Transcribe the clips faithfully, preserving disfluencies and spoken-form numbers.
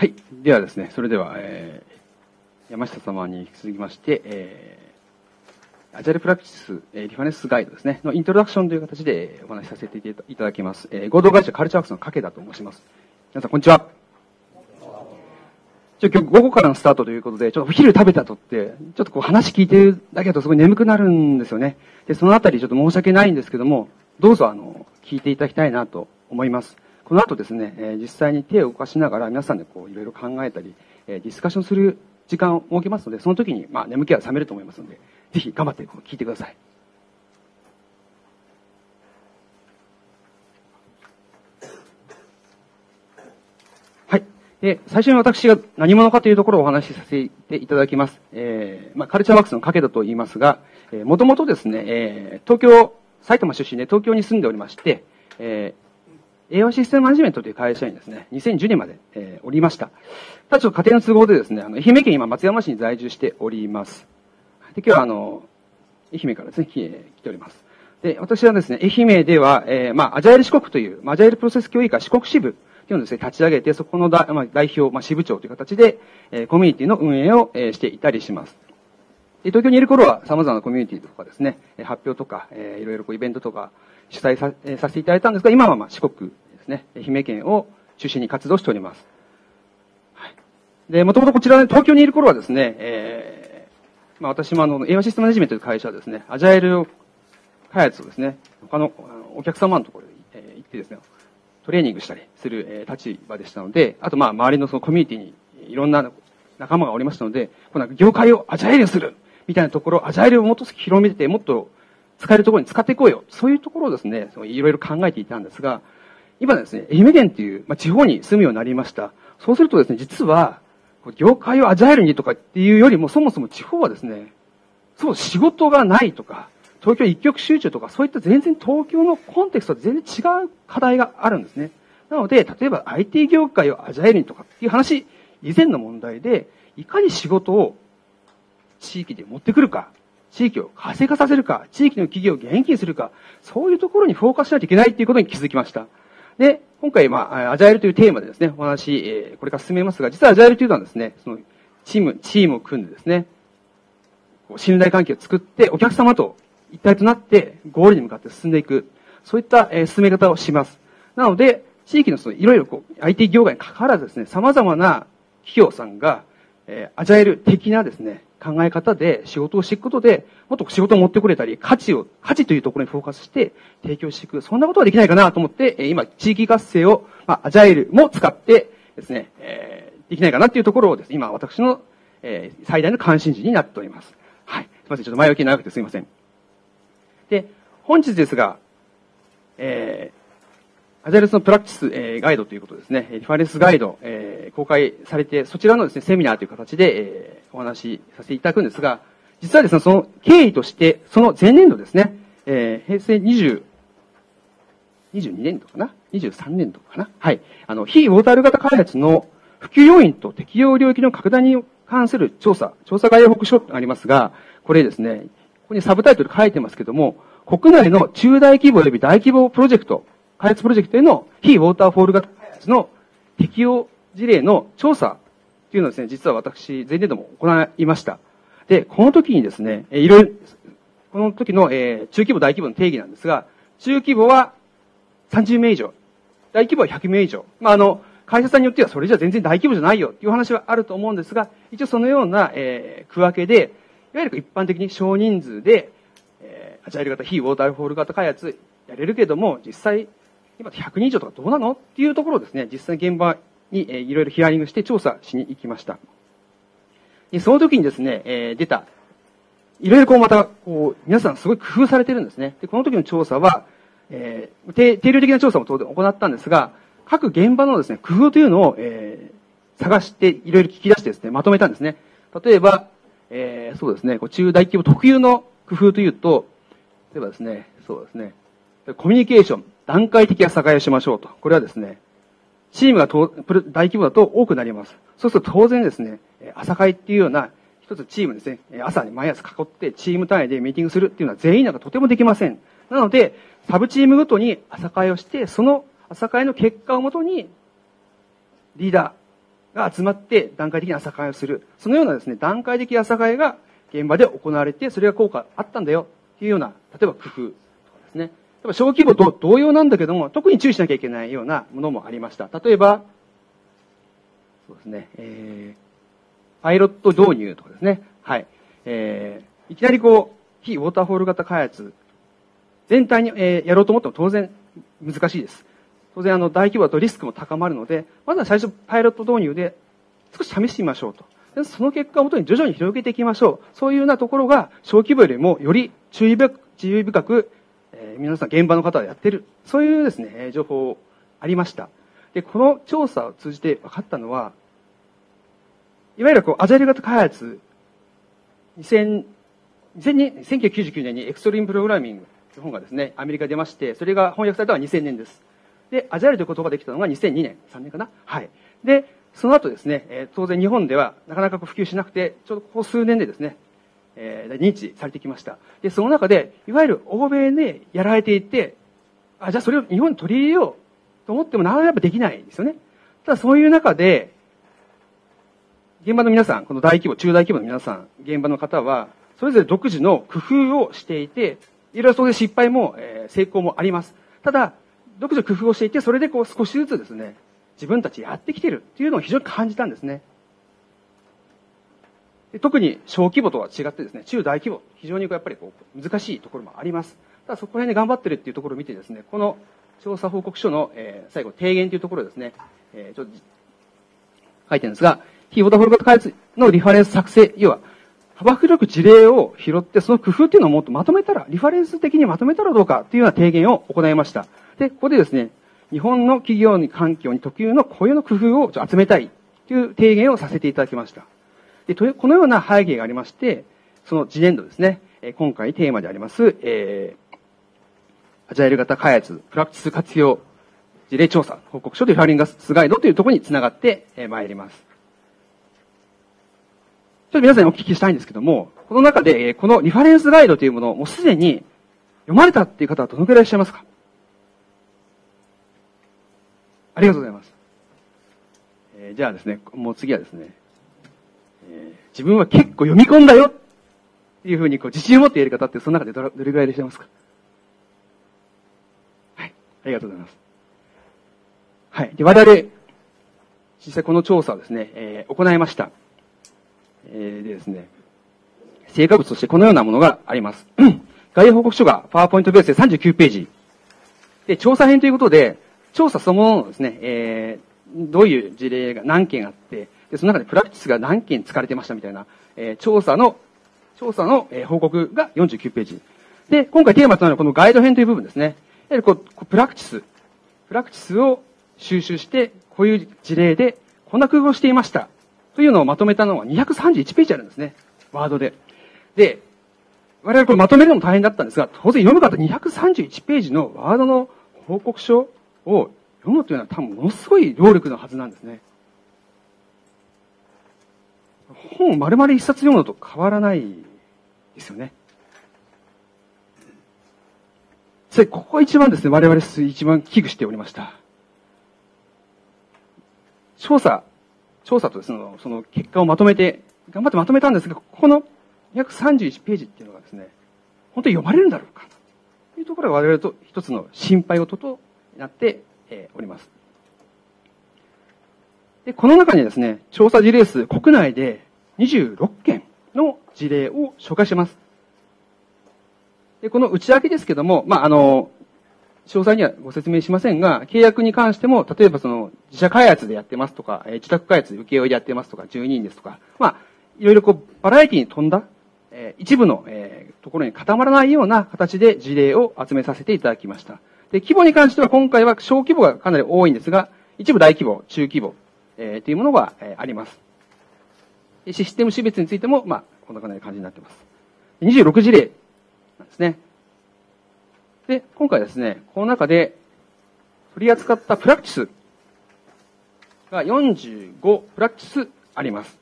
はい。ではですね、それでは、えー、山下様に続きまして、えー、アジャイルプラクティス、えー、リファレンスガイドですね、のイントロダクションという形でお話しさせていただきます。えー、合同会社カルチャーワークスの掛けだと申します。皆さん、こんにちは。ちょ今日午後からのスタートということで、ちょっとお昼食べたとって、ちょっとこう話聞いてるだけだとすごい眠くなるんですよね。で、そのあたりちょっと申し訳ないんですけども、どうぞあの、聞いていただきたいなと思います。この後ですね、えー、実際に手を動かしながら皆さんでこういろいろ考えたり、えー、ディスカッションする時間を設けますので、その時にまあ眠気は覚めると思いますので、ぜひ頑張ってこう聞いてください。はい。で、最初に私が何者かというところをお話しさせていただきます。えー、まあカルチャーワークスの掛けだと言いますが、もともとですね、えー、東京、埼玉出身で東京に住んでおりまして、えー栄和システムマネジメントという会社にですね、にせんじゅうねんまで、えー、おりました。ただちょっと家庭の都合でですね、あの、愛媛県今松山市に在住しております。で、今日はあの、愛媛からですね、来ております。で、私はですね、愛媛では、えー、まあ、アジャイル四国という、まあ、アジャイルプロセス協議会四国支部というのをですね、立ち上げて、そこのだ、まあ、代表、まあ、支部長という形で、えー、コミュニティの運営を、えー、していたりします。で、東京にいる頃は様々なコミュニティとかですね、発表とか、えー、いろいろこうイベントとか、主催 さ,、えー、させていただいたんですが、今はまあ四国ですね、愛媛県を中心に活動しております。はい。で、もともとこちら、ね、東京にいる頃はですね、えー、まあ私もあの、栄和システムマネジメントという会社はですね、アジャイル開発をですね、他のお客様のところに、えー、行ってですね、トレーニングしたりする、えー、立場でしたので、あとまあ周りのそのコミュニティにいろんな仲間がおりましたので、この業界をアジャイルするみたいなところ、アジャイルをもっと広めて、もっと使えるところに使っていこうよ。そういうところをですね、いろいろ考えていたんですが、今ですね、愛媛県という、まあ、地方に住むようになりました。そうするとですね、実は、業界をアジャイルにとかっていうよりも、そもそも地方はですね、そう仕事がないとか、東京一極集中とか、そういった全然東京のコンテクストと全然違う課題があるんですね。なので、例えば アイティー 業界をアジャイルにとかっていう話、以前の問題で、いかに仕事を地域で持ってくるか、地域を活性化させるか、地域の企業を元気にするか、そういうところにフォーカスしないといけないということに気づきました。で、今回、まあ、アジャイルというテーマでですね、お話、えー、これから進めますが、実はアジャイルというのはですね、その、チーム、チームを組んでですね、こう信頼関係を作って、お客様と一体となって、ゴールに向かって進んでいく、そういった、えー、進め方をします。なので、地域のその、いろいろこう、アイティー 業界に関わらずですね、様々な企業さんが、えー、アジャイル的なですね、考え方で仕事をしていくことで、もっと仕事を持ってくれたり、価値を、価値というところにフォーカスして提供していく。そんなことはできないかなと思って、今、地域活性を、まあ、アジャイルも使ってですね、えー、できないかなっていうところをですね、今、私の、えー、最大の関心事になっております。はい。すいません。ちょっと前置き長くてすいません。で、本日ですが、えー、アジャイルのプラクティス、えー、ガイドということですね、リファレンスガイド、えー、公開されて、そちらのですね、セミナーという形で、えーお話しさせていただくんですが、実はですね、その経緯として、その前年度ですね、えー、平成20、にじゅうにねんどかな ?にじゅうさんねんどかなはい。あの、非ウォータール型開発の普及要因と適用領域の拡大に関する調査、調査概要報告書がありますが、これですね、ここにサブタイトル書いてますけども、国内の中大規模及び大規模プロジェクト、開発プロジェクトへの非ウォーターフォール型開発の適用事例の調査、というのをですね、実は私、前年度も行いました。で、この時にですね、いろいろ、この時の、えー、中規模、大規模の定義なんですが、中規模はさんじゅうめい以上、大規模はひゃくめい以上。まあ、あの、会社さんによってはそれじゃ全然大規模じゃないよっていう話はあると思うんですが、一応そのような、えー、区分けで、いわゆる一般的に少人数で、えー、アジャイル型、非ウォーターフォール型開発やれるけども、実際、今ひゃくにん以上とかどうなのっていうところをですね、実際現場、に、えー、いろいろヒアリングして調査しに行きました。で、その時にですね、えー、出た、いろいろこうまた、こう、皆さんすごい工夫されてるんですね。で、この時の調査は、えー、定, 定量的な調査も当然行ったんですが、各現場のですね、工夫というのを、えー、探して、いろいろ聞き出してですね、まとめたんですね。例えば、えー、そうですね、こう中大規模特有の工夫というと、例えばですね、そうですね、コミュニケーション、段階的な境をしましょうと。これはですね、チームが大規模だと多くなります。そうすると当然ですね、朝会っていうような、一つチームですね、朝に毎朝囲ってチーム単位でミーティングするっていうのは全員なんかとてもできません。なので、サブチームごとに朝会をして、その朝会の結果をもとに、リーダー、が集まって段階的に朝会をする。そのようなですね、段階的朝会が現場で行われて、それが効果あったんだよっていうような、例えば工夫とかですね。小規模と同様なんだけども、特に注意しなきゃいけないようなものもありました。例えば、そうですね、えー、パイロット導入とかですね。はい。えー、いきなりこう、非ウォーターフォール型開発、全体に、えー、やろうと思っても当然難しいです。当然あの大規模だとリスクも高まるので、まずは最初パイロット導入で少し試してみましょうと。でその結果をもとに徐々に広げていきましょう。そういうようなところが小規模よりもより注意深く、注意深く、えー、皆さん現場の方はやっている。そういうですね、情報ありました。で、この調査を通じて分かったのは、いわゆるこうアジャイル型開発、せんきゅうひゃくきゅうじゅうきゅうねんにエクストリームプログラミングという本がですね、アメリカで出まして、それが翻訳されたのはにせんねんです。で、アジャイルという言葉ができたのがにせんにねん、さんねんかな。はい。で、その後ですね、えー、当然日本ではなかなか普及しなくて、ちょうどここ数年でですね、えー、認知されてきました。で、その中で、いわゆる欧米でやられていて、あ、じゃあそれを日本に取り入れようと思ってもなかなかやっぱできないんですよね。ただそういう中で、現場の皆さん、この大規模、中大規模の皆さん、現場の方は、それぞれ独自の工夫をしていて、いろいろそういう失敗も、えー、成功もあります。ただ、独自の工夫をしていて、それでこう少しずつですね、自分たちやってきてるっていうのを非常に感じたんですね。で特に小規模とは違ってですね、中大規模、非常にやっぱりこう難しいところもあります。ただそこら辺で頑張ってるっていうところを見てですね、この調査報告書の、えー、最後、提言というところですね、えー、ちょっと書いてるんですが、非ウォーターフォール型開発のリファレンス作成、要は幅広く事例を拾って、その工夫っていうのをもっとまとめたら、リファレンス的にまとめたらどうかっていうような提言を行いました。で、ここでですね、日本の企業に環境に特有の固有の工夫を集めたいという提言をさせていただきました。で、このような背景がありまして、その次年度ですね、今回テーマであります、えー、アジャイル型開発、プラクティス活用、事例調査、報告書でリファレンスガイドというところにつながってまいります。ちょっと皆さんにお聞きしたいんですけども、この中で、このリファレンスガイドというものをもうすでに読まれたっていう方はどのくらいいらっしゃいますか？ありがとうございます。えー、じゃあですね、もう次はですね、えー、自分は結構読み込んだよっていうふうにこう自信を持って言える方ってその中でどれ、どれぐらいいらっしゃいますか？はい、ありがとうございます。はい、で、我々、実際この調査をですね、えー、行いました。えー、でですね、成果物としてこのようなものがあります。概要報告書がパワーポイントベースでさんじゅうきゅうページ。で、調査編ということで、調査そのもののですね、えー、どういう事例が何件あって、で、その中でプラクティスが何件使われてましたみたいな、えー、調査の、調査の、えー、報告がよんじゅうきゅうページ。で、今回テーマとなるこのガイド編という部分ですね。やはりこう、プラクティス、プラクティスを収集して、こういう事例で、こんな工夫をしていました。というのをまとめたのがにひゃくさんじゅういちページあるんですね。ワードで。で、我々これまとめるのも大変だったんですが、当然読む方にひゃくさんじゅういちページのワードの報告書、を読むというのは多分ものすごい労力のはずなんですね。本を丸々一冊読むのと変わらないですよね。それ、ここ一番ですね、我々一番危惧しておりました。調査、調査とですね、その結果をまとめて、頑張ってまとめたんですが、ここのにひゃくさんじゅういちページっていうのがですね、本当に読まれるんだろうかというところが我々と一つの心配事となっております。で、この中にですね、調査事例数国内でにじゅうろっけんの事例を紹介します。で、この内訳ですけども、まあ、あの、詳細にはご説明しませんが、契約に関しても、例えばその、自社開発でやってますとか、自宅開発受け負いでやってますとか、じゅうにんですとか、まあ、いろいろこう、バラエティに富んだ、えー、一部の、えー、ところに固まらないような形で事例を集めさせていただきました。で、規模に関しては今回は小規模がかなり多いんですが、一部大規模、中規模、えー、というものが、えー、あります。システム種別についても、まあ、こんな感じになっています。にじゅうろくじれいなんですね。で、今回ですね、この中で取り扱ったプラクティスがよんじゅうごプラクティスあります。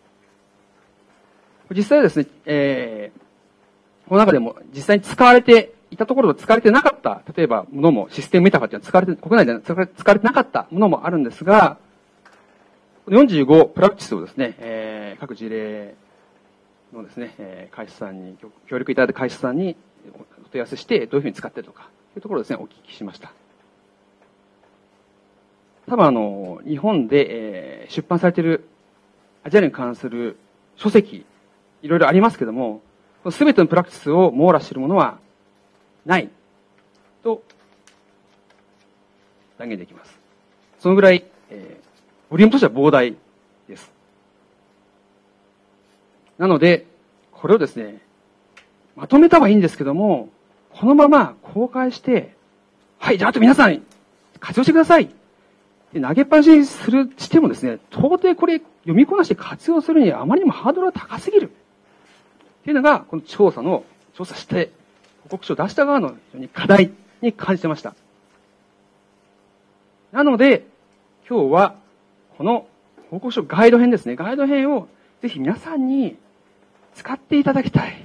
実際はですね、えー、この中でも実際に使われていたところと使われてなかった、例えばものも、システムメタファーっていうのは使われて、国内で使われてなかったものもあるんですが、よんじゅうごプラクティスをですね、えー、各事例のですね、えー、会社さんに、協力いただいた会社さんにお問い合わせして、どういうふうに使っているとか、というところをですね、お聞きしました。多分あの、日本で、えー、出版されているアジアに関する書籍、いろいろありますけども、すべてのプラクティスを網羅しているものはないと断言できます。そのぐらい、えー、ボリュームとしては膨大です。なので、これをですね、まとめたはいいんですけども、このまま公開して、はい、じゃああと皆さん、活用してくださいって投げっぱなしにする、してもですね、到底これ読みこなして活用するにはあまりにもハードルが高すぎる。っていうのが、この調査の、調査して、報告書を出した側の非常に課題に感じてました。なので、今日は、この報告書ガイド編ですね。ガイド編をぜひ皆さんに使っていただきたい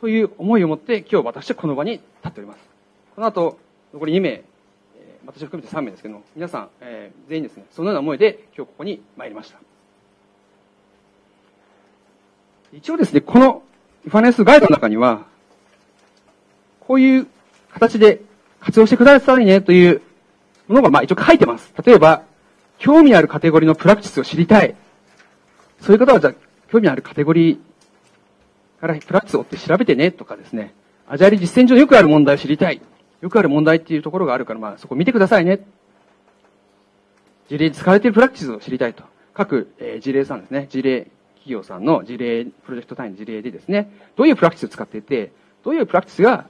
という思いを持って、今日私はこの場に立っております。この後、残りに名、私を含めてさん名ですけども、皆さん、えー、全員ですね、そのような思いで今日ここに参りました。一応ですね、このファイナンスガイドの中には、こういう形で活用してくださいねというものがまあ一応書いてます。例えば、興味あるカテゴリーのプラクティスを知りたい。そういう方はじゃあ、興味あるカテゴリーからプラクティスを追って調べてねとかですね、アジャイル実践上よくある問題を知りたい。よくある問題っていうところがあるから、まあそこ見てくださいね。事例に使われているプラクティスを知りたいと。各、えー、事例さんですね、事例。企業さんの事例、プロジェクト単位の事例でですね、どういうプラクティスを使っていて、どういうプラクティスが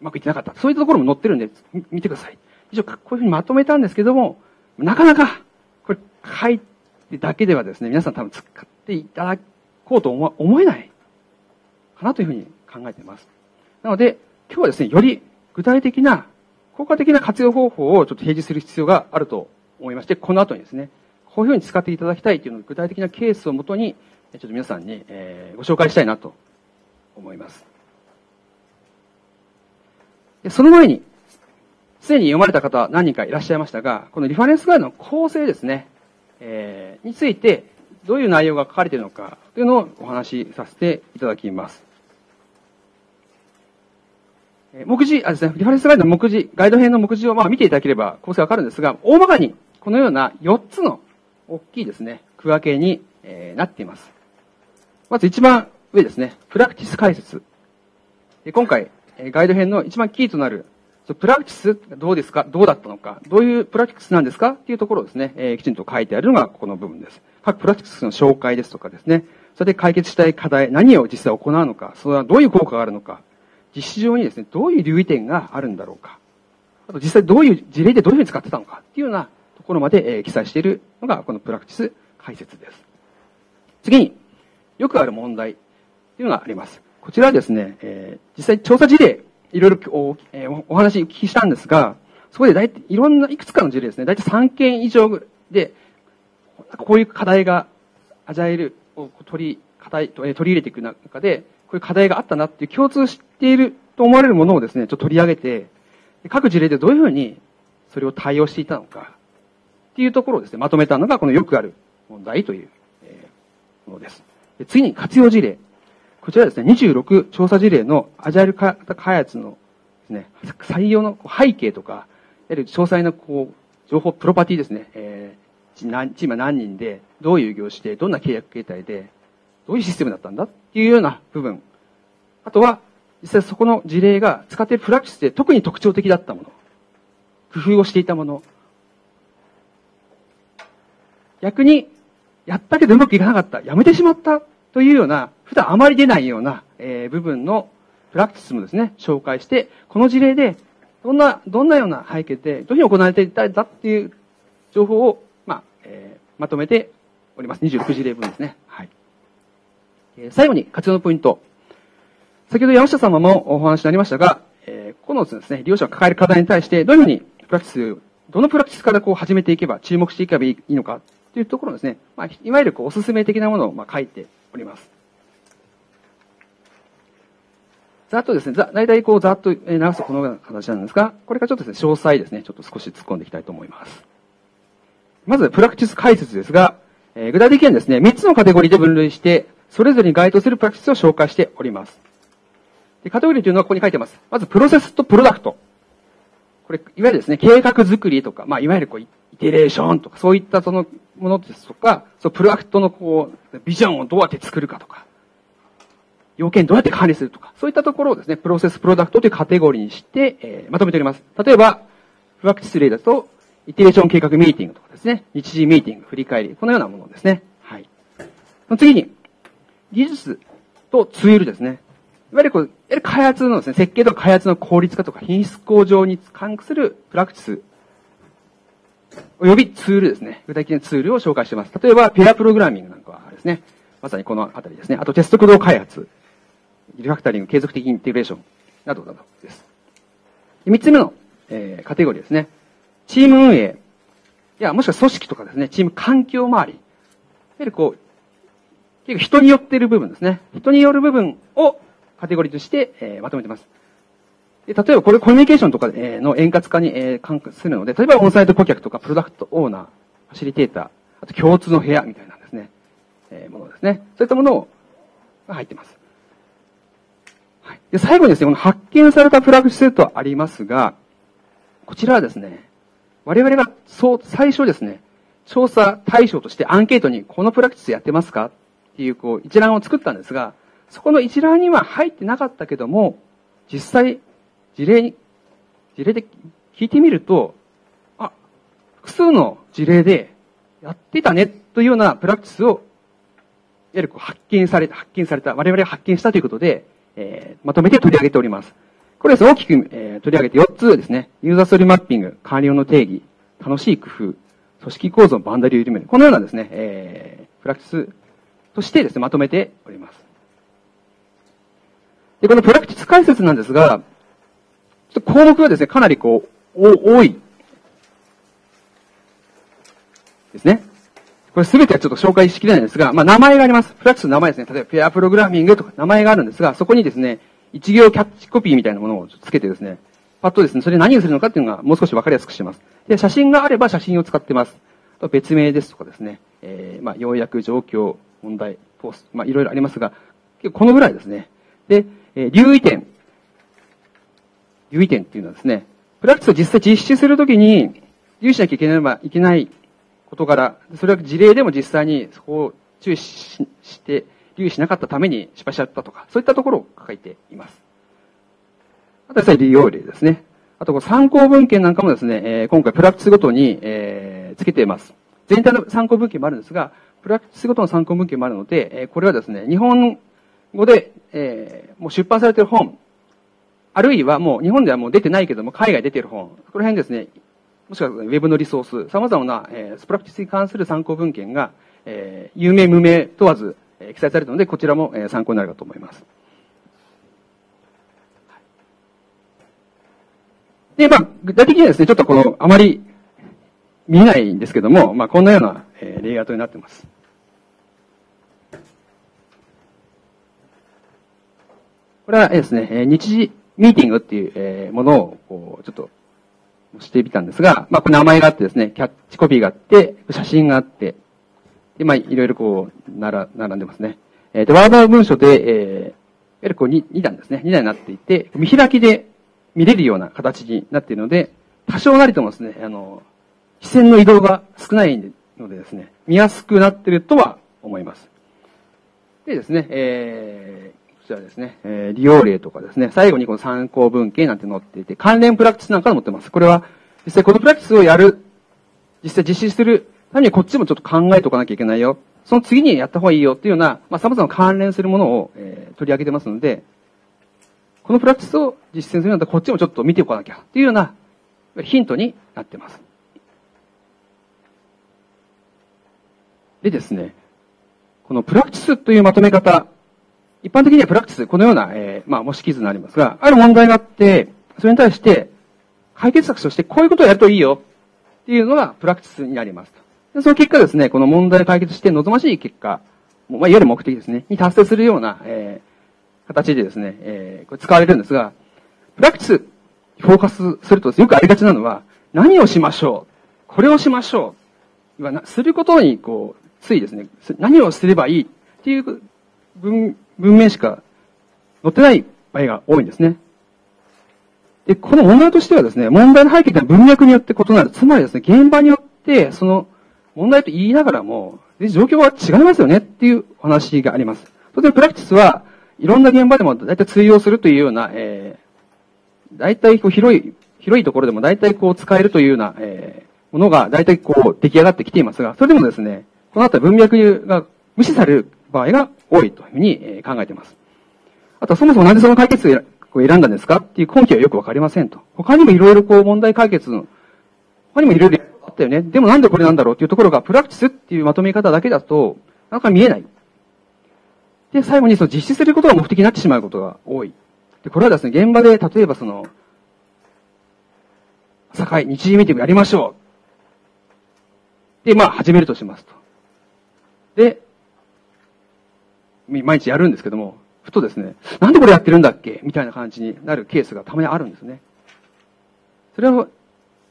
うまくいってなかった。そういったところも載ってるんで、見てください。以上、こういうふうにまとめたんですけども、なかなか、これ、書いてだけではですね、皆さん多分使っていただこうと思、思えないかなというふうに考えています。なので、今日はですね、より具体的な、効果的な活用方法をちょっと提示する必要があると思いまして、この後にですね、こういうふうに使っていただきたいというのを具体的なケースをもとに、ちょっと皆さんにご紹介したいなと思います。その前に、すでに読まれた方何人かいらっしゃいましたが、このリファレンスガイドの構成ですね、えー、についてどういう内容が書かれているのかというのをお話しさせていただきます。目次、あですね、リファレンスガイドの目次、ガイド編の目次をまあ見ていただければ構成わかるんですが、大まかにこのようなよっつの大きいですね、区分けに、えー、なっています。まず一番上ですね、プラクティス解説。で今回、ガイド編の一番キーとなる、プラクティスどうですか、どうだったのか、どういうプラクティスなんですかっていうところをですね、えー、きちんと書いてあるのがここの部分です。各プラクティスの紹介ですとかですね、それで解決したい課題、何を実際行うのか、それはどういう効果があるのか、実施上にですね、どういう留意点があるんだろうか、あと実際どういう事例でどういうふうに使ってたのかっていうようなところまで、えー、記載しているのがこのプラクティス解説です。次に、よくある問題というのがあります。こちらはですね、えー、実際調査事例、いろいろ お,、えー、お話お聞きしたんですが、そこで大体いろんないくつかの事例ですね、大体さんけん以上で、なんかこういう課題が、アジャイルを取り、課題、取り入れていく中で、こういう課題があったなっていう共通していると思われるものをですね、ちょっと取り上げて、各事例でどういうふうにそれを対応していたのか、っていうところをですね、まとめたのが、このよくある問題というものです。で次に活用事例。こちらですね、にじゅうろく調査事例のアジャイル開発のですね、採用の背景とか、詳細なこう情報プロパティですね、えー、チームは何人で、どういう業種で、どんな契約形態で、どういうシステムだったんだっていうような部分。あとは、実際そこの事例が使っているプラクティスで特に特徴的だったもの。工夫をしていたもの。逆に、やったけどうまくいかなかった、やめてしまったというような、普段あまり出ないような、えー、部分のプラクティスもですね、紹介して、この事例で、どんな、どんなような背景で、どういうふうに行われていたんだっていう情報を、まあ、えー、まとめております。にじゅうろく事例分ですね。はい。えー、最後に活用のポイント。先ほど山下様もお話になりましたが、えー、このですね、利用者が抱える課題に対して、どういうふうにプラクティス、どのプラクティスからこう始めていけば、注目していけばいいのか、というところですね、まあ、いわゆるこうおすすめ的なものをまあ書いております。ざっとですね、ざ大体こうざっと流すとこのような形なんですが、これからちょっとですね、詳細ですね、ちょっと少し突っ込んでいきたいと思います。まず、プラクティス解説ですが、えー、具体的にはですね、みっつのカテゴリーで分類して、それぞれに該当するプラクティスを紹介しております。でカテゴリーというのはここに書いてます。まず、プロセスとプロダクト。これ、いわゆるですね、計画作りとか、まあ、いわゆるこう、イテレーションとか、そういったそのものですとか、そのプロダクトのこう、ビジョンをどうやって作るかとか、要件どうやって管理するとか、そういったところをですね、プロセス、プロダクトというカテゴリーにして、えー、まとめております。例えば、プラクティス例だと、イテレーション計画ミーティングとかですね、日時ミーティング、振り返り、このようなものですね。はい。次に、技術とツールですね。いわゆるこう、いわゆる開発のですね、設計とか開発の効率化とか品質向上に関するプラクティス、およびツールですね。具体的なツールを紹介しています。例えば、ペアプログラミングなんかはですね、まさにこのあたりですね。あと、テスト駆動開発、リファクタリング、継続的インテグレーション、などなどです。三つ目の、えー、カテゴリーですね。チーム運営、いや、もしくは組織とかですね、チーム環境周り、いわゆるこう、結構人によっている部分ですね。人による部分をカテゴリーとして、えー、まとめています。で、例えばこれコミュニケーションとかの円滑化に、えー、関係するので、例えばオンサイト顧客とかプロダクトオーナー、ファシリテーター、あと共通の部屋みたいなですね、えー、ものですね。そういったものが入っています。はい。で、最後にですね、この発見されたプラクティスとありますが、こちらはですね、我々が、そう、最初ですね、調査対象としてアンケートにこのプラクティスやってますかっていう、こう、一覧を作ったんですが、そこの一覧には入ってなかったけども、実際、事例に、事例で聞いてみると、あ、複数の事例でやってたねというようなプラクティスを、いわゆるこう発見された、発見された、我々が発見したということで、えー、まとめて取り上げております。これですね、大きく、えー、取り上げてよっつですね。ユーザーストーリーマッピング、管理用の定義、楽しい工夫、組織構造のバンダリを緩める。このようなですね、えー、プラクティスとしてですね、まとめております。で、このプラクティス解説なんですが、ちょっと項目がですね、かなりこう、お多い。ですね。これすべてはちょっと紹介しきれないんですが、まあ名前があります。プラクティスの名前ですね。例えばペアプログラミングとか名前があるんですが、そこにですね、一行キャッチコピーみたいなものをつけてですね、パッとですね、それ何をするのかっていうのがもう少しわかりやすくしてます。で、写真があれば写真を使ってます。別名ですとかですね、えー、まあ、要約、状況、問題、ポーズ、まあ、いろいろありますが、結構このぐらいですね。で、えー、留意点。留意点っていうのはですね、プラクティスを実際実施するときに、留意しなきゃいけないのはいけない事柄、それは事例でも実際にそこを注意 し, して、留意しなかったために失敗しちゃったとか、そういったところを書いています。あとは利用例ですね。あとこの参考文献なんかもですね、えー、今回プラクティスごとに、えー、つけています。全体の参考文献もあるんですが、プラクティスごとの参考文献もあるので、えー、これはですね、日本語で、えー、もう出版されている本、あるいはもう日本ではもう出てないけども、海外出ている本、この辺ですね、もしくはウェブのリソース、様々な、えー、プラクティスに関する参考文献が、えー、有名無名問わず、えー、記載されたので、こちらも、えー、参考になるかと思います。で、まあ、具体的にはですね、ちょっとこの、あまり見えないんですけども、まあ、こんなような、えー、レイアウトになっています。これはですね、えー、日時ミーティングっていう、えー、ものを、こう、ちょっと、してみたんですが、まあ、この名前があってですね、キャッチコピーがあって、写真があって、で、まあ、いろいろこう、なら、並んでますね。えー、で、ワードの文章で、えー、いわゆるこうに、に段ですね、に段になっていて、見開きで見れるような形になっているので、多少なりともですね、あの、視線の移動が少ないのでですね、見やすくなっているとは思います。でですね、えー、こちらですね、えー、利用例とかですね、最後にこの参考文献なんて載っていて、関連プラクティスなんか載ってます。これは、実際このプラクティスをやる、実際実施するためにこっちもちょっと考えておかなきゃいけないよ。その次にやった方がいいよっていうような、まあ、様々な関連するものを、えー、取り上げてますので、このプラクティスを実践するんだったらこっちもちょっと見ておかなきゃっていうようなヒントになってます。でですね、このプラクティスというまとめ方、一般的にはプラクティス、このような、えー、まあ、模式図になりますが、ある問題があって、それに対して、解決策としてこういうことをやるといいよ、っていうのがプラクティスになります。で、その結果ですね、この問題を解決して望ましい結果、まあ、いわゆる目的ですね、に達成するような、えー、形でですね、えー、これ使われるんですが、プラクティス、フォーカスするとですね、よくありがちなのは、何をしましょう、これをしましょう、することに、こう、ついですね、何をすればいいっていう文、文明しか載ってない場合が多いんですね。で、この問題としてはですね、問題の背景が文脈によって異なる。つまりですね、現場によって、その問題と言いながらも、状況は違いますよねっていうお話があります。当然、プラクティスはいろんな現場でも大体通用するというような、えー、大体こう広い、広いところでも大体こう使えるというような、えー、ものが大体こう出来上がってきていますが、それでもですね、このあたり文脈が無視される場合が多いというふうに考えています。あと、そもそもなんでその解決を選んだんですかっていう根拠はよくわかりませんと。他にもいろいろこう問題解決の、他にもいろいろあったよね。でもなんでこれなんだろうっていうところが、プラクティスっていうまとめ方だけだと、なかなか見えない。で、最後にその実施することが目的になってしまうことが多い。で、これはですね、現場で例えばその、朝会、日時ミーティングやりましょう。で、まあ、始めるとしますと。で、毎日やるんですけども、ふとですね、なんでこれやってるんだっけみたいな感じになるケースがたまにあるんですね。それは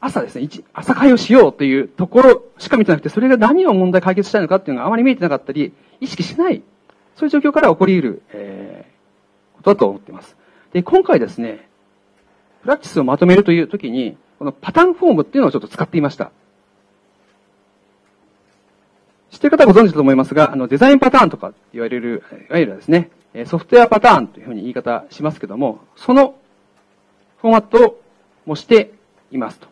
朝ですね、朝会をしようというところしか見てなくて、それが何を問題解決したいのかっていうのがあまり見えてなかったり、意識しない、そういう状況から起こり得る、えー、ことだと思っています。で、今回ですね、プラクティスをまとめるというときに、このパターンフォームっていうのをちょっと使っていました。知ってる方はご存知だと思いますが、あの、デザインパターンとかって言われる、いわゆるですね、ソフトウェアパターンというふうに言い方しますけども、そのフォーマットを模していますと。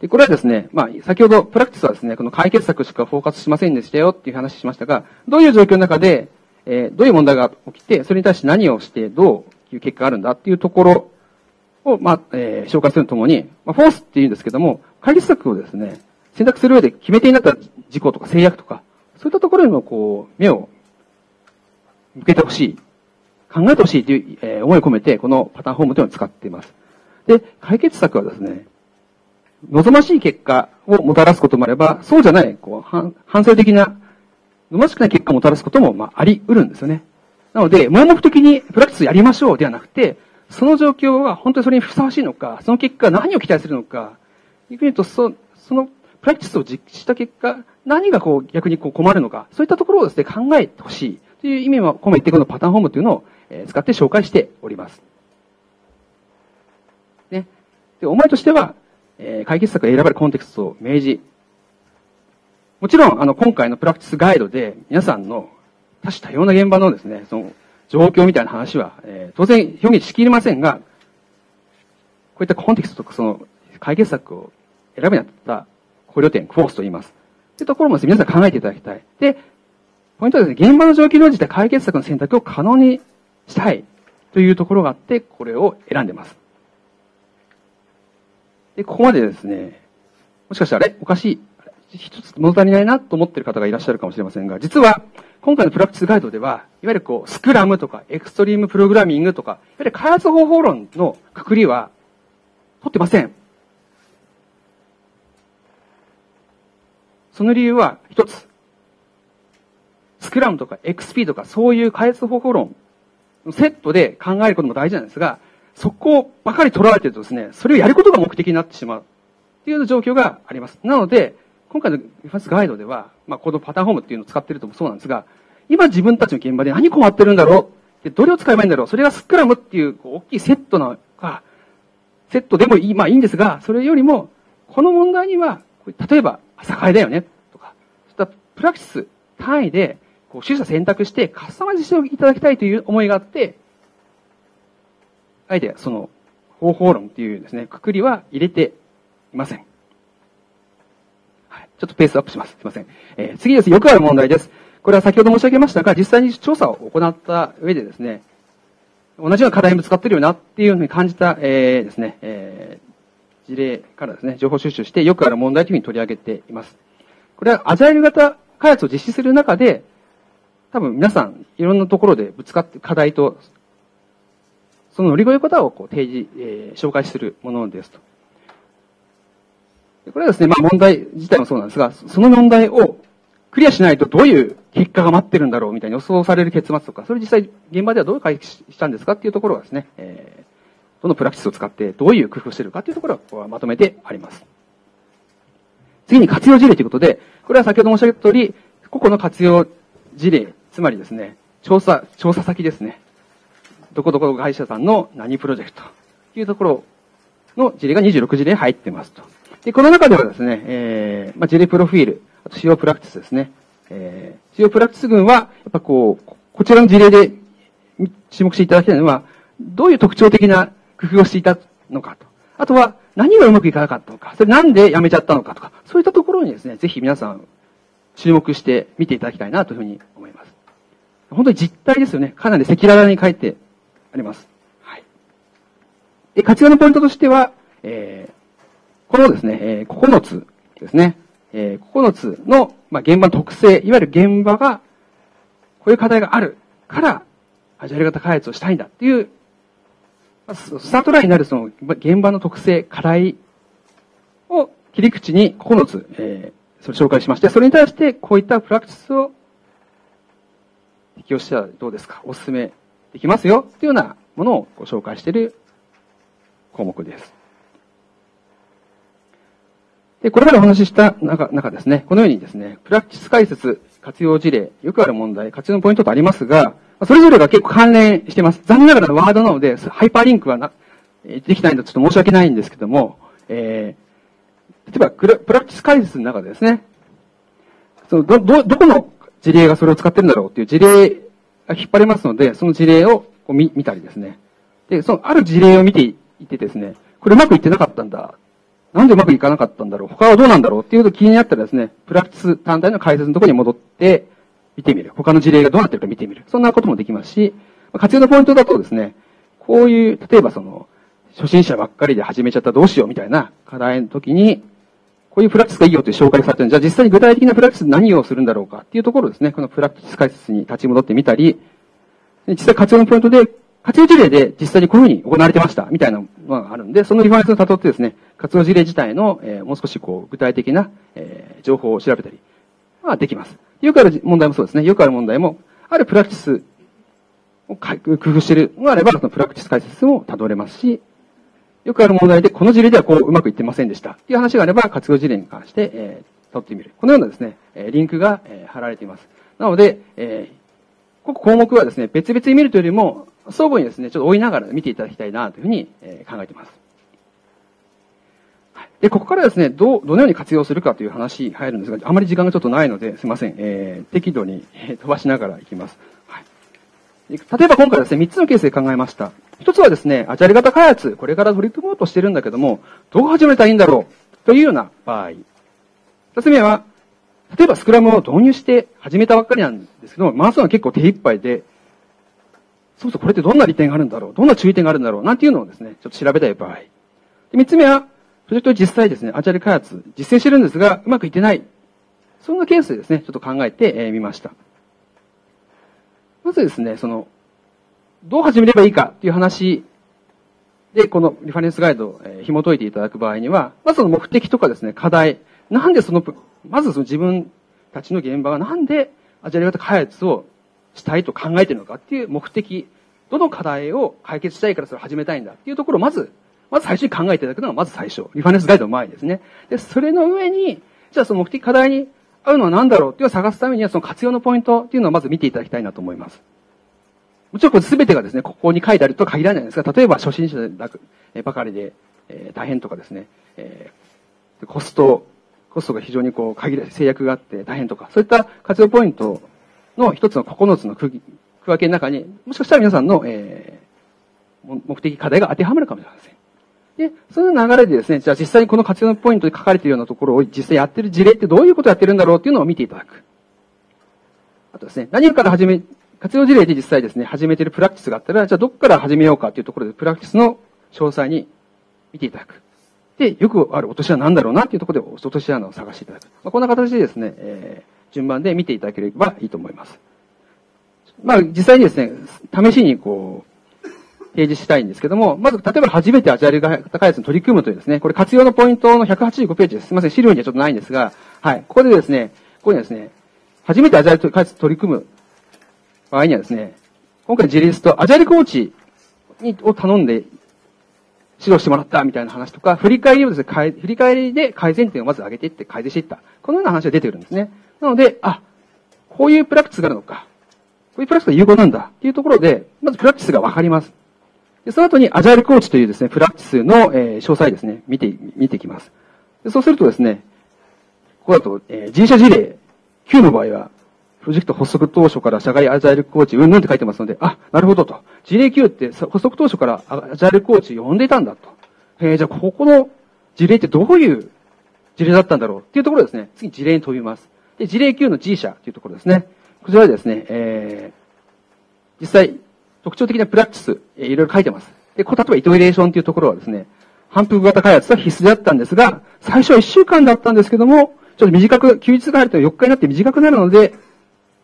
で、これはですね、まあ、先ほどプラクティスはですね、この解決策しかフォーカスしませんでしたよっていう話しましたが、どういう状況の中で、えー、どういう問題が起きて、それに対して何をして、どういう結果があるんだっていうところを、まあ、えー、紹介するとともに、まあ、フォースっていうんですけども、解決策をですね、選択する上で決め手になった事項とか制約とか、そういったところにもこう、目を向けてほしい、考えてほしいという思いを込めて、このパターンフォームというのを使っています。で、解決策はですね、望ましい結果をもたらすこともあれば、そうじゃない、こう、反省的な、望ましくない結果をもたらすことも、まあ、あり得るんですよね。なので、盲目的にプラクティスやりましょうではなくて、その状況が本当にそれにふさわしいのか、その結果何を期待するのか、逆に言うと、その、プラクティスを実施した結果、何がこう逆にこう困るのか、そういったところをですね、考えてほしいという意味を込めて、このパターンフォームというのを使って紹介しております。ね。で、お前としては、えー、解決策が選ばれるコンテクストを明示。もちろん、あの、今回のプラクティスガイドで、皆さんの多種多様な現場のですね、その状況みたいな話は、えー、当然表現しきれませんが、こういったコンテクストとか、その解決策を選ぶにあった考慮点、フォースと言います。というところもですね、皆さん考えていただきたい。で、ポイントはですね、現場の状況に応じて解決策の選択を可能にしたいというところがあって、これを選んでます。で、ここまでですね、もしかしたら、あれおかしい。一つ物足りないなと思っている方がいらっしゃるかもしれませんが、実は、今回のプラクティスガイドでは、いわゆるこう、スクラムとか、エクストリームプログラミングとか、いわゆる開発方法論のくくりは、取ってません。その理由は一つ。スクラムとか エックスピー とかそういう開発方法論のセットで考えることも大事なんですが、そこばかり捉えてるとですね、それをやることが目的になってしまうっていうような状況があります。なので、今回のリファレンスガイドでは、まあ、このパターンフォームっていうのを使ってるともそうなんですが、今自分たちの現場で何困ってるんだろうで、どれを使えばいいんだろうそれがスクラムっていう大きいセットなのか、セットでもいい、まあいいんですが、それよりも、この問題には、例えば、朝会だよねとか、そういったプラクティス単位で、こう、取捨選択してカスタマイズしていただきたいという思いがあって、あえて、その、方法論っていうですね、くくりは入れていません。はい。ちょっとペースアップします。すいません。えー、次です。よくある問題です。これは先ほど申し上げましたが、実際に調査を行った上でですね、同じような課題にぶつかってるよなっていうふうに感じた、えー、ですね、えー事例からですね、情報収集してよくある問題というふうに取り上げています。これはアジャイル型開発を実施する中で、多分皆さんいろんなところでぶつかって課題と、その乗り越え方をこう提示、えー、紹介するものですと。これはですね、まあ問題自体もそうなんですが、その問題をクリアしないとどういう結果が待ってるんだろうみたいに予想される結末とか、それ実際現場ではどう解決したんですかっていうところはですね、えーどのプラクティスを使ってどういう工夫をしているかというところはまとめてあります。次に活用事例ということで、これは先ほど申し上げた通り、個々の活用事例、つまりですね、調査、調査先ですね。どこどこ会社さんの何プロジェクトというところの事例がにじゅうろく事例入ってますと。で、この中ではですね、えー、まあ、事例プロフィール、あと使用プラクティスですね。えー、使用プラクティス群は、やっぱこう、こちらの事例で注目していただきたいのは、どういう特徴的な工夫をしていたのかと。あとは、何がうまくいかなかったのか、それなんでやめちゃったのかとか、そういったところにですね、ぜひ皆さん注目して見ていただきたいなというふうに思います。本当に実態ですよね。かなり赤裸々に書いてあります。はい。で、活用のポイントとしては、えー、このですね、えー、ここのつですね。えー、ここのつの、まあ、現場の特性、いわゆる現場が、こういう課題があるから、アジャイル型開発をしたいんだっていう、スタートラインになるその現場の特性、課題を切り口にここのつ、えー、それを紹介しまして、それに対してこういったプラクティスを適用したらどうですか、お勧めできますよ、というようなものをご紹介している項目です。で、これまでお話しした中、中ですね、このようにですね、プラクティス解説、活用事例、よくある問題、活用のポイントとありますが、それぞれが結構関連しています。残念ながらワードなので、ハイパーリンクはなできないのでちょっと申し訳ないんですけども、えー、例えばプラクティス解説の中でですね、そのど、ど、どこの事例がそれを使ってるんだろうっていう事例が引っ張れますので、その事例をこう 見, 見たりですね。で、そのある事例を見ていってですね、これうまくいってなかったんだ。なんでうまくいかなかったんだろう。他はどうなんだろうっていうこと気になったらですね、プラクティス単体の解説のところに戻って、見てみる。他の事例がどうなってるか見てみる。そんなこともできますし、活用のポイントだとですね、こういう、例えばその、初心者ばっかりで始めちゃったらどうしようみたいな課題の時に、こういうプラクティスがいいよという紹介されてるんで、じゃあ実際に具体的なプラクティス何をするんだろうかっていうところですね、このプラクティス解説に立ち戻ってみたり、実際活用のポイントで、活用事例で実際にこういうふうに行われてましたみたいなのがあるんで、そのリファレンスを辿ってですね、活用事例自体の、えー、もう少しこう具体的な、えー、情報を調べたり、まあできます。よくある問題もそうですね。よくある問題も、あるプラクティスを工夫しているのがあれば、そのプラクティス解説も辿れますし、よくある問題で、この事例ではこううまくいってませんでした。という話があれば、活用事例に関して、えー、辿ってみる。このようなですね、リンクが、えー、貼られています。なので、えー、ここ項目はですね、別々に見るというよりも、相互にですね、ちょっと追いながら見ていただきたいなというふうに、えー、考えています。で、ここからですね、どう、どのように活用するかという話に入るんですが、あまり時間がちょっとないので、すいません。えー、適度に飛ばしながらいきます。はい。例えば今回ですね、みっつのケースで考えました。ひとつはですね、アジャイル型開発、これから取り組もうとしてるんだけども、どう始めたらいいんだろうというような場合。ふたつめは、例えばスクラムを導入して始めたばっかりなんですけども、回すのは結構手一杯で、そもそもこれってどんな利点があるんだろう、どんな注意点があるんだろう、なんていうのをですね、ちょっと調べたい場合。で、みっつめは、それと実際ですね、アジャイル開発、実践してるんですが、うまくいってない。そんなケースでですね、ちょっと考えてみました。まずですね、その、どう始めればいいかという話で、このリファレンスガイドを紐解いていただく場合には、まずその目的とかですね、課題。なんでその、まずその自分たちの現場がなんでアジャイル型開発をしたいと考えているのかっていう目的。どの課題を解決したいからそれを始めたいんだっていうところをまず、まず最初に考えていただくのがまず最初。リファレンスガイドの前ですね。で、それの上に、じゃあその目的課題に合うのは何だろうっていうのを探すためには、その活用のポイントっていうのをまず見ていただきたいなと思います。もちろんこれ全てがですね、ここに書いてあるとは限らないんですが、例えば初心者ばかりで、えー、大変とかですね、えー、コスト、コストが非常にこう、限ら制約があって大変とか、そういった活用ポイントの一つのここのつの区分けの中に、もしかしたら皆さんの、えー、目的課題が当てはまるかもしれません。で、その流れでですね、じゃあ実際にこの活用のポイントで書かれているようなところを実際やってる事例ってどういうことをやってるんだろうっていうのを見ていただく。あとですね、何から始め、活用事例で実際ですね、始めてるプラクティスがあったら、じゃあどこから始めようかっていうところでプラクティスの詳細に見ていただく。で、よくある落とし穴なんだろうなっていうところで落とし穴を探していただく。まあ、こんな形でですね、えー、順番で見ていただければいいと思います。まあ実際にですね、試しにこう、提示したいんですけども、まず、例えば初めてアジャイル型開発に取り組むというですね、これ活用のポイントのひゃくはちじゅうごページです。すみません、資料にはちょっとないんですが、はい、ここでですね、ここにはですね、初めてアジャイル開発に取り組む場合にはですね、今回の事例ですと、アジャイルコーチを頼んで指導してもらったみたいな話とか、振り返りをですね、振り返りで改善点をまず上げていって改善していった。このような話が出てくるんですね。なので、あ、こういうプラクティスがあるのか。こういうプラクティスが有効なんだっていうところで、まずプラクティスがわかります。で、その後にアジャイルコーチというですね、プラクティスの詳細ですね、見て、見ていきます。で、そうするとですね、ここだと、えー、人社事例きゅうの場合は、プロジェクト発足当初から社外アジャイルコーチうんぬんって書いてますので、あ、なるほどと。事例きゅうって発足当初からアジャイルコーチ呼んでいたんだと。えー、じゃあここの事例ってどういう事例だったんだろうっていうところですね。次事例に飛びます。で、事例きゅうの G 社というところですね。こちらはですね、えー、実際特徴的なプラクティス、えー、いろいろ書いてます。で、こう例えばイトレーションというところはですね、反復型開発は必須であったんですが、最初はいっしゅうかんだったんですけども、ちょっと短く、休日があるとよっかになって短くなるので、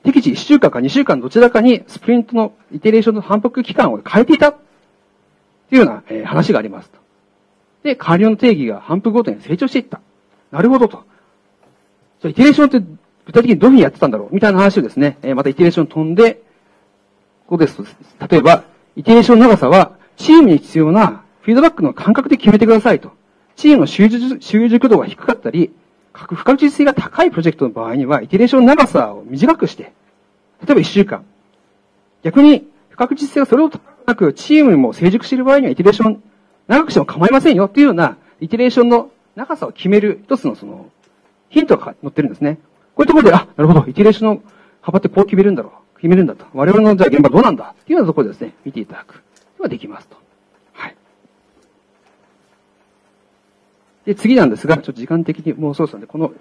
適時いっしゅうかんかにしゅうかんどちらかにスプリントのイテレーションの反復期間を変えていたというような、えー、話がありますと。で、完了の定義が反復ごとに成長していった。なるほどと。じゃイテレーションって具体的にどういうふうにやってたんだろうみたいな話をですね、えー、またイテレーション飛んで、ここですと、例えば、イテレーションの長さはチームに必要なフィードバックの感覚で決めてくださいと。チームの習熟、習熟度が低かったり、不確実性が高いプロジェクトの場合には、イテレーションの長さを短くして、例えばいっしゅうかん。逆に、不確実性がそれを高くなく、チームも成熟している場合には、イテレーション長くしても構いませんよっていうような、イテレーションの長さを決める一つのその、ヒントが載ってるんですね。こういうところで、あ、なるほど、イテレーションの幅ってこう決めるんだろう。決めるんだと。我々のじゃあ現場どうなんだっていうようなところでですね、見ていただく。はできますと。はい。で、次なんですが、ちょっと時間的にもうそうですので、この、こ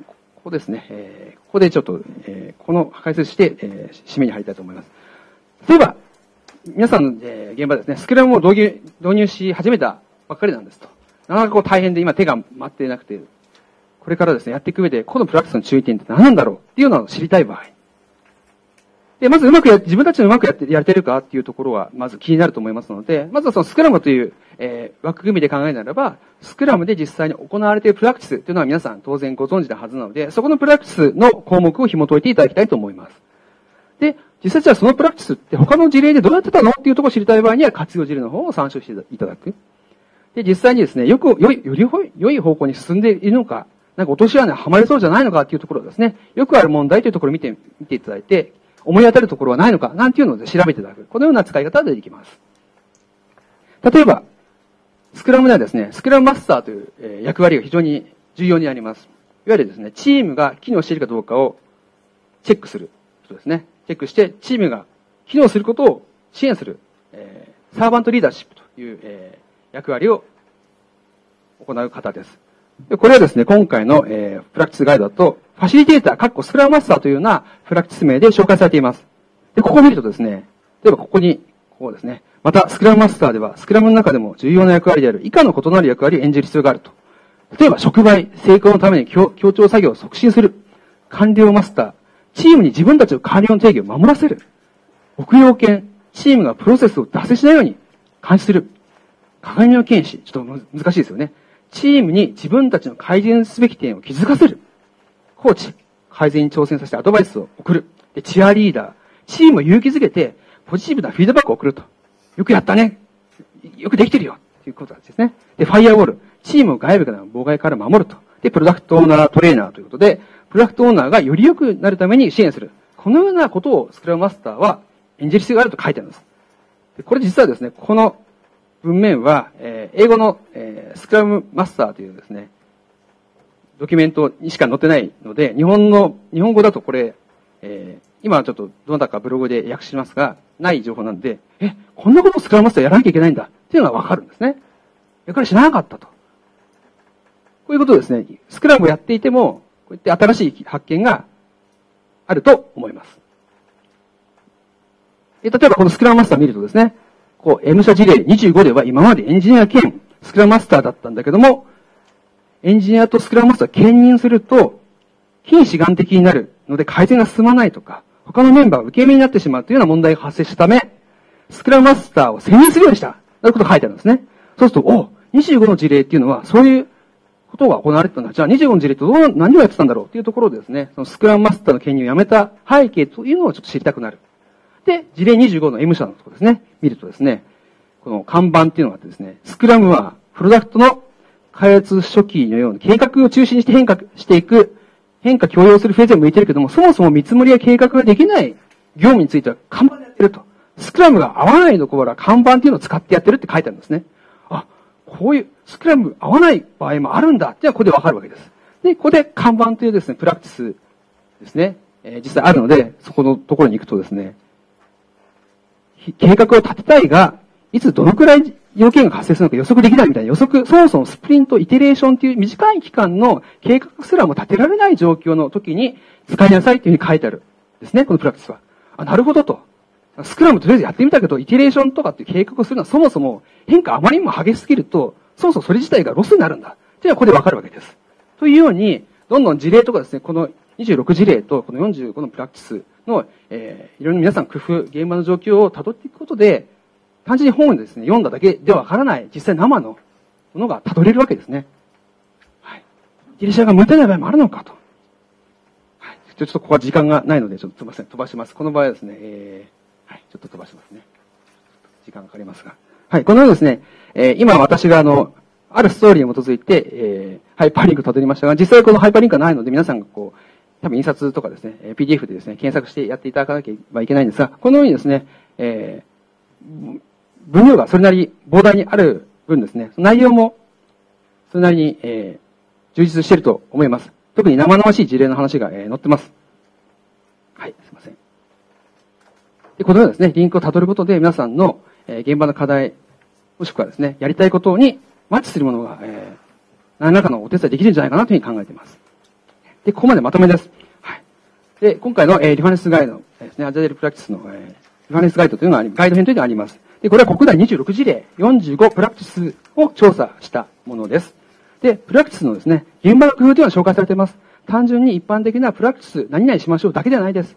こですね、えー、ここでちょっと、えー、この解説して、えー、締めに入りたいと思います。例えば、皆さんの、えー、現場ですね、スクラムを導入、導入し始めたばっかりなんですと。なかなかこう大変で今手が回ってなくて、これからですね、やっていく上で、このプラクティスの注意点って何なんだろうっていうのを知りたい場合。で、まずうまくや、自分たちのうまくやって、やれてるかっていうところは、まず気になると思いますので、まずはそのスクラムという、えー、枠組みで考えならば、スクラムで実際に行われているプラクティスというのは皆さん当然ご存知なはずなので、そこのプラクティスの項目を紐解いていただきたいと思います。で、実際じゃあそのプラクティスって他の事例でどうやってたのっていうところを知りたい場合には、活用事例の方を参照していただく。で、実際にですね、よく、より、より良い方向に進んでいるのか、なんか落とし穴はまりそうじゃないのかっていうところをですね、よくある問題というところを見て、見ていただいて、思い当たるところはないのか、なんていうので調べていただく。このような使い方ができます。例えば、スクラムではですね、スクラムマスターという役割が非常に重要になります。いわゆるですね、チームが機能しているかどうかをチェックする人ですね。チェックして、チームが機能することを支援する、えー、サーバントリーダーシップという、えー、役割を行う方です。で、これはですね、今回の、えー、プラクティスガイドだと、ファシリテーター、かっこスクラムマスターというようなプラクティス名で紹介されています。で、ここを見るとですね、例えばここに、こうですね、またスクラムマスターでは、スクラムの中でも重要な役割である以下の異なる役割を演じる必要があると。例えば、触媒、成功のために協調作業を促進する。官僚マスター、チームに自分たちの官僚の定義を守らせる。牧羊犬、チームがプロセスを脱線しないように監視する。鏡の剣士、ちょっと難しいですよね。チームに自分たちの改善すべき点を気づかせる。コーチ、改善に挑戦させてアドバイスを送る。で、チアリーダー、チームを勇気づけて、ポジティブなフィードバックを送ると。よくやったね。よくできてるよ。ということなんですね。で、ファイアウォール、チームを外部からの妨害から守ると。で、プロダクトオーナートレーナーということで、プロダクトオーナーがより良くなるために支援する。このようなことをスクラムマスターは演じる必要があると書いてあるんです。で、これ実はですね、この文面は、えー、英語の、えー、スクラムマスターというですね、ドキュメントにしか載ってないので、日本の、日本語だとこれ、えー、今はちょっとどなたかブログで訳しますが、ない情報なんで、え、こんなことをスクラムマスターやらなきゃいけないんだっていうのがわかるんですね。だから知らなかったと。こういうことですね。スクラムをやっていても、こうやって新しい発見があると思います。え、例えばこのスクラムマスター見るとですね、こう、M 社事例にじゅうごでは今までエンジニア兼スクラムマスターだったんだけども、エンジニアとスクラムマスターを兼任すると、非主眼的になるので改善が進まないとか、他のメンバーが受け身になってしまうというような問題が発生したため、スクラムマスターを選任するようにした。ということが書いてあるんですね。そうすると、お、にじゅうごの事例っていうのは、そういうことが行われてたんだ。じゃあにじゅうごの事例とどう、何をやってたんだろうっていうところでですね、そのスクラムマスターの兼任をやめた背景というのをちょっと知りたくなる。で、事例にじゅうごの M 社のところですね、見るとですね、この看板っていうのがあってですね、スクラムはプロダクトの開発初期のような計画を中心にして変化していく、変化強要するフェーズに向いているけども、そもそも見積もりや計画ができない業務については看板でやってると。スクラムが合わないのこら看板っていうのを使ってやってるって書いてあるんですね。あ、こういうスクラム合わない場合もあるんだって、ここでわかるわけです。で、ここで看板というですね、プラクティスですね、えー、実際あるので、そこのところに行くとですね、計画を立てたいが、いつどのくらい要件が発生するのか予測できないみたいな予測、そもそもスプリント、イテレーションという短い期間の計画すらも立てられない状況の時に使いなさいというふうに書いてあるですね、このプラクティスは。あ、なるほどと。スクラムとりあえずやってみたけど、イテレーションとかっていう計画をするのはそもそも変化あまりにも激しすぎると、そもそもそれ自体がロスになるんだ。というのはここでわかるわけです。というように、どんどん事例とかですね、このにじゅうろく事例とこのよんじゅうごのプラクティスの、えー、いろいろ皆さん工夫、現場の状況を辿っていくことで、単純に本をですね、読んだだけではわからない、実際生のものが辿れるわけですね。はい。ギリシャが向いてない場合もあるのかと。はい。ちょっとここは時間がないので、ちょっとすみません、飛ばします。この場合はですね、えー、はい、ちょっと飛ばしますね。時間かかりますが。はい、このようにですね、えー、今私があの、あるストーリーに基づいて、えー、ハイパーリンクを辿りましたが、実際このハイパーリンクはないので、皆さんがこう、多分印刷とかですね、ピーディーエフ でですね、検索してやっていただかなきゃいけないんですが、このようにですね、えー、分量がそれなり膨大にある分ですね、内容もそれなりに、えー、充実していると思います。特に生々しい事例の話が、えー、載ってます。はい、すいません。で、このようなですね、リンクを辿ることで皆さんの、えー、現場の課題、もしくはですね、やりたいことにマッチするものが、えー、何らかのお手伝いできるんじゃないかなというふうに考えています。で、ここまでまとめです。はい。で、今回の、えー、リファレンスガイドですね、アジャイルプラクティスの、えー、リファレンスガイドというのが、ガイド編というのがあります。で、これは国内にじゅうろく事例、よんじゅうごプラクティスを調査したものです。で、プラクティスのですね、現場の工夫というのが紹介されています。単純に一般的なプラクティス、何々しましょうだけではないです。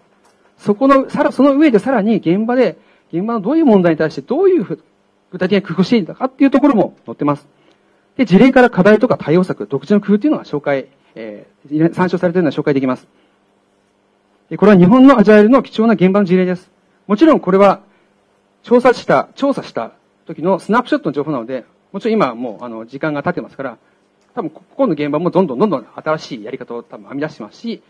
そこの、さら、その上でさらに現場で、現場のどういう問題に対してどういうふう、具体的に工夫していたかっていうところも載ってます。で、事例から課題とか対応策、独自の工夫というのが紹介、えー、参照されているのが紹介できます。で、これは日本のアジャイルの貴重な現場の事例です。もちろんこれは、調査した、調査した時のスナップショットの情報なので、もちろん今はもう、あの、時間が経ってますから、多分、ここの現場もどんどんどんどん新しいやり方を多分編み出してますし、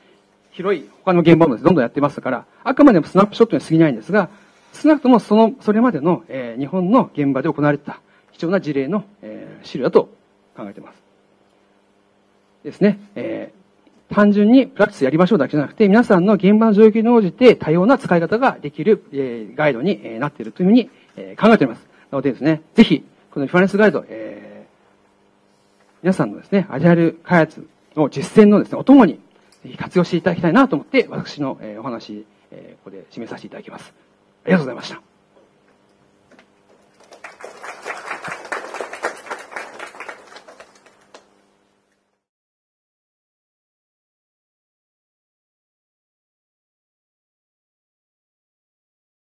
広い他の現場もですね、どんどんやってますから、あくまでもスナップショットに過ぎないんですが、少なくともその、それまでの、えー、日本の現場で行われてた貴重な事例の、えー、資料だと考えています。ですね、えー、単純にプラクティスやりましょうだけじゃなくて、皆さんの現場の状況に応じて多様な使い方ができる、えー、ガイドに、えー、なっているというふうに、えー、考えております。なのでですね、ぜひ、このリファレンスガイド、えー、皆さんのですね、アジャイル開発の実践のですね、お供に、ぜひ活用していただきたいなと思って、私の、えー、お話、えー、ここで締めさせていただきます。ありがとうございました。